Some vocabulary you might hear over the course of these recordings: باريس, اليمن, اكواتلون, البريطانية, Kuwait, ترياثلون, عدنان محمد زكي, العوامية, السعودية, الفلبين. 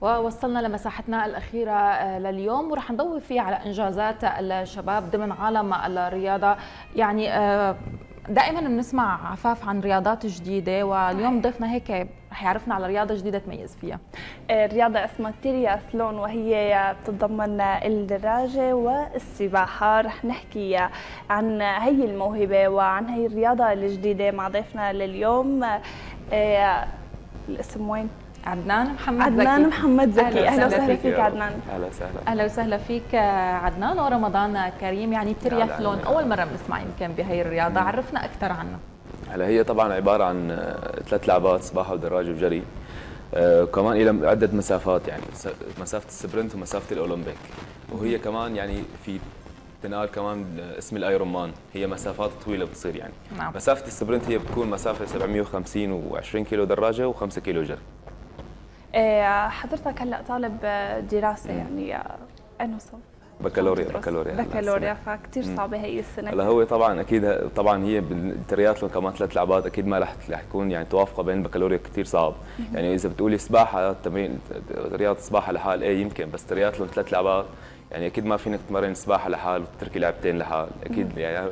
ووصلنا لمساحتنا الأخيرة لليوم، ورح نضوي فيه على إنجازات الشباب ضمن عالم الرياضة. يعني دائما بنسمع عفاف عن رياضات جديدة، واليوم ضيفنا هيك رح يعرفنا على رياضة جديدة تميز فيها. الرياضة اسمها ترياثلون، وهي بتتضمن الدراجة والسباحة. رح نحكي عن هي الموهبة وعن هي الرياضة الجديدة مع ضيفنا لليوم. الاسم وين؟ عدنان محمد زكي. اهلا وسهلا فيك عدنان. اهلا وسهلا فيك عدنان، ورمضان كريم. يعني الترياثلون اول مره بنسمع يمكن بهي الرياضه، عرفنا اكثر عنها. هلا هي طبعا عباره عن 3 لعبات، سباحه ودراجه وجري، كمان الى عده مسافات، يعني مسافه السبرنت ومسافه الاولمبيك، وهي كمان يعني في تنال كمان اسم الايرون مان. هي مسافات طويله بتصير يعني. نعم. مسافه السبرنت هي بتكون مسافه 750 و20 كيلو دراجه و5 كيلو جري. حضرتك هلا طالب دراسه، يعني انه صف بكالوريا فكتير صعبه هي السنه. هلا هو طبعا اكيد طبعا هي بالترياثلون كمان 3 لعبات، اكيد ما رح تكون يعني توافقه بين البكالوريا، كثير صعب. يعني اذا بتقولي سباحه، تمرين رياضه السباحه لحال ايه يمكن، بس ترياثلون 3 لعبات، يعني اكيد ما فينك تمرن سباحه لحال وتتركي لعبتين لحال، اكيد يعني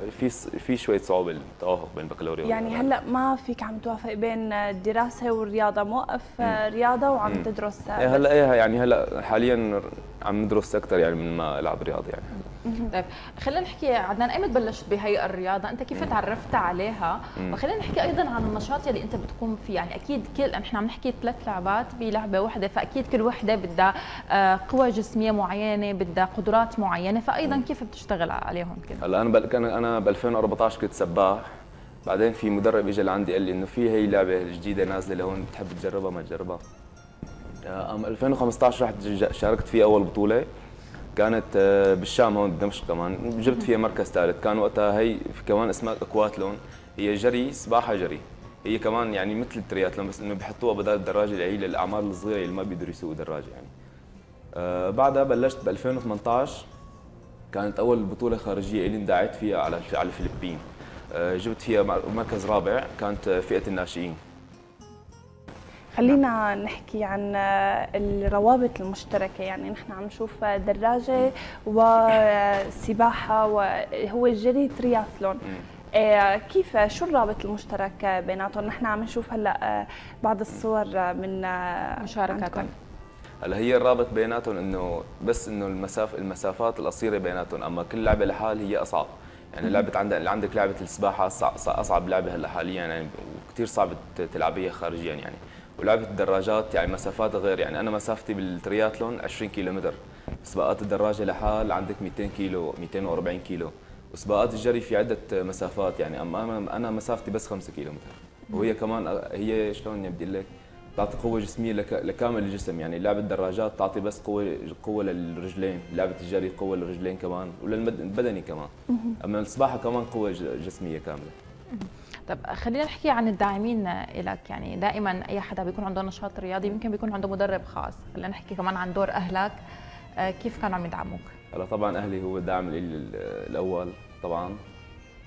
في شويه صعوبه التوافق بين البكالوريا. يعني هلا ما فيك عم توافق بين الدراسه والرياضه، موقف رياضه وعم تدرس. هلا ايه يعني هلا حاليا عم ندرس اكثر يعني من ما العب رياضه يعني. طيب خلينا نحكي عدنان، ايمت بلشت بهي الرياضه؟ انت كيف تعرفت عليها؟ وخلينا نحكي ايضا عن النشاط يلي انت بتقوم فيه. يعني اكيد نحن عم نحكي 3 لعبات بلعبه واحده، فاكيد كل وحده بدها قوه جسميه معينه، بدها قدرات معينه، فايضا كيف بتشتغل عليهم كده؟ هلا انا ب 2014 كنت سباح، بعدين في مدرب اجى لعندي قال لي انه في هي لعبه جديده نازله لهون، بتحب تجربها ما تجربها؟ عام 2015 رحت شاركت في اول بطوله، كانت بالشام هون بدمشق، كمان جبت فيها مركز 3. كان وقتها هي كمان اسمها اكواتلون، هي جري سباحه جري، هي كمان يعني مثل الترياثلون بس انه بيحطوها بدل الدراجه اللي هي للاعمار الصغيره اللي ما بيقدروا يسوقوا دراجه يعني. بعدها بلشت ب 2018، كانت اول بطوله خارجيه اللي اندعيت فيها على الفلبين، جبت فيها مركز 4، كانت فئه الناشئين. خلينا نحكي عن الروابط المشتركة. يعني نحن عم نشوف دراجة وسباحة وهو الجري ترياثلون، كيف شو الرابط المشترك بيناتهم؟ نحن عم نشوف هلا بعض الصور من مشاركاتهم. هلا هي الرابط بيناتهم انه بس انه المسافات القصيرة بيناتهم، اما كل لعبة لحال هي اصعب. يعني لعبة عندك لعبة السباحة اصعب لعبة هلا حاليا يعني، وكثير صعب تلعبيها خارجيا يعني. ولعبة الدراجات يعني مسافات غير، يعني أنا مسافتي بالترياثلون 20 كيلومتر، سباقات الدراجة لحال عندك 200 كيلو 240 كيلو، وسباقات الجري في عدة مسافات يعني. أما أنا مسافتي بس 5 كيلومتر، وهي كمان هي شلون بدي أقول لك بتعطي قوة جسمية لكامل الجسم. يعني لعبة الدراجات بتعطي بس قوة للرجلين، لعبة الجري قوة للرجلين كمان وللبدني كمان، أما السباحة كمان قوة جسمية كاملة. طب خلينا نحكي عن الداعمين لك. يعني دائما اي حدا بيكون عنده نشاط رياضي يمكن بيكون عنده مدرب خاص، خلينا نحكي كمان عن دور اهلك، كيف كانوا عم يدعموك؟ هلا طبعا اهلي هو الدعم الاول، طبعا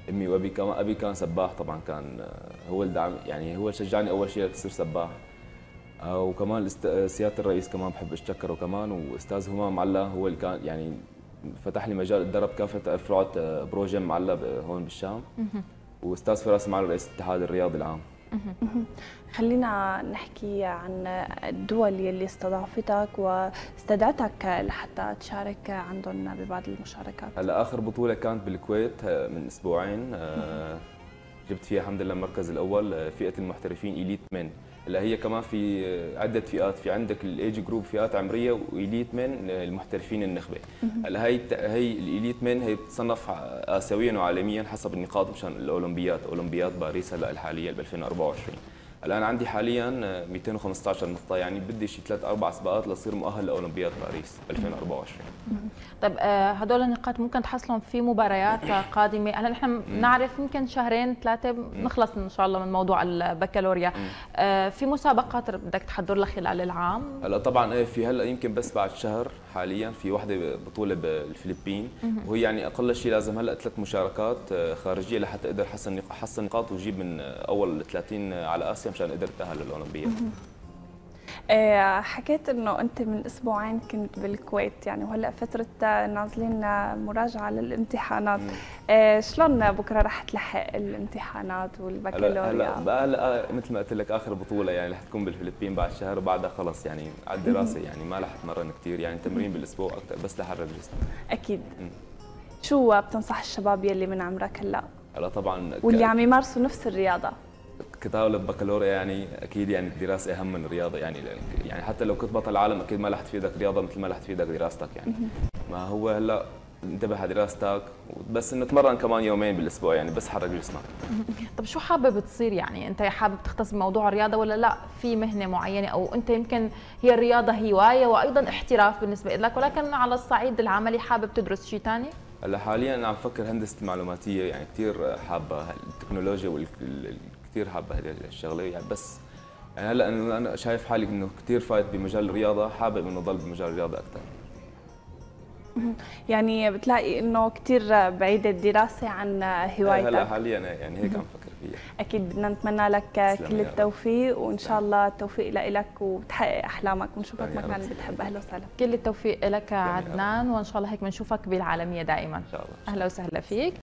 امي وابي. كمان ابي كان سباح، طبعا كان هو الدعم، يعني هو شجعني اول شيء اصير سباح. وكمان سياده الرئيس كمان بحب اتشكره كمان، واستاذ همام علا هو اللي كان يعني فتح لي مجال اتدرب كافه فروع بروجيم علا هون بالشام. واستاذ فراس معالي رئيس الاتحاد الرياضي العام. خلينا نحكي عن الدول يلي استضافتك واستدعتك لحتى تشارك عندهم ببعض المشاركات. هلا اخر بطوله كانت بالكويت من اسبوعين، جبت فيها الحمد لله المركز الاول، فئه المحترفين اليت من. هلا هي كمان في عده فئات، في عندك الايج جروب فئات عمريه، واليت من المحترفين النخبه. هلا هي الاليت من هي بتصنف اسيويا وعالميا حسب النقاط مشان الاولمبياد، اولمبياد باريس هلا الحاليه ب 2024. هلا انا عندي حاليا 215 نقطه، يعني بدي شي 3 4 سباقات لصير مؤهل لاولمبياد باريس 2024. طيب هدول النقاط ممكن تحصلهم في مباريات قادمه؟ هلا نحن بنعرف يمكن 2 3 شهور نخلص ان شاء الله من موضوع البكالوريا، في مسابقات بدك تحضر لها خلال العام؟ هلا طبعا ايه، في هلا يمكن بس بعد شهر حاليا في وحده بطوله بالفلبين، وهي يعني اقل شيء لازم هلا 3 مشاركات خارجيه لحتى اقدر احصل نقاط واجيب من اول 30 على اسيا مشان اقدر اتاهل للاولمبياد. حكيت انه انت من اسبوعين كنت بالكويت يعني، وهلا فتره نازلين مراجعه للامتحانات، شلون بكره رح تلحق الامتحانات والبكالوريا؟ هلا مثل ما قلت لك اخر بطوله يعني رح تكون بالفلبين بعد شهر، وبعدها خلص يعني على الدراسه يعني ما رح اتمرن كثير، يعني تمرين بالاسبوع اكثر بس لحرر جسمي. اكيد. شو بتنصح الشباب يلي من عمرك هلا؟ هلا طبعا واللي عم يمارسوا نفس الرياضه كطالب بكالوريا يعني اكيد يعني الدراسه اهم من الرياضه يعني، يعني حتى لو كنت بطل عالم اكيد ما رح تفيدك رياضه مثل ما رح تفيدك دراستك يعني. ما هو هلا انتبه على دراستك بس انه تمرن كمان يومين بالاسبوع يعني بس حرك جسمك. طب شو حابب تصير يعني؟ انت حابب تختص بموضوع الرياضه ولا لا في مهنه معينه، او انت يمكن هي الرياضه هوايه وايضا احتراف بالنسبه لك، ولكن على الصعيد العملي حابب تدرس شيء ثاني؟ هلا حاليا انا عم بفكر هندسه المعلوماتيه، يعني كثير حابه التكنولوجيا كثير حابه هذه الشغله يعني، بس يعني هلا انا شايف حالي انه كثير فايت بمجال الرياضه، حابب انه ضل بمجال الرياضه اكثر. يعني بتلاقي انه كثير بعيده الدراسه عن هوايتك؟ هلا حاليا يعني هيك عم بفكر فيها. اكيد بدنا نتمنى لك كل التوفيق، وان شاء الله التوفيق لك وتحقق احلامك ونشوفك مكان بتحب. اهلا وسهلا. كل التوفيق لك عدنان، وان شاء الله هيك بنشوفك بالعالميه دائما. ان شاء الله. اهلا وسهلا فيك.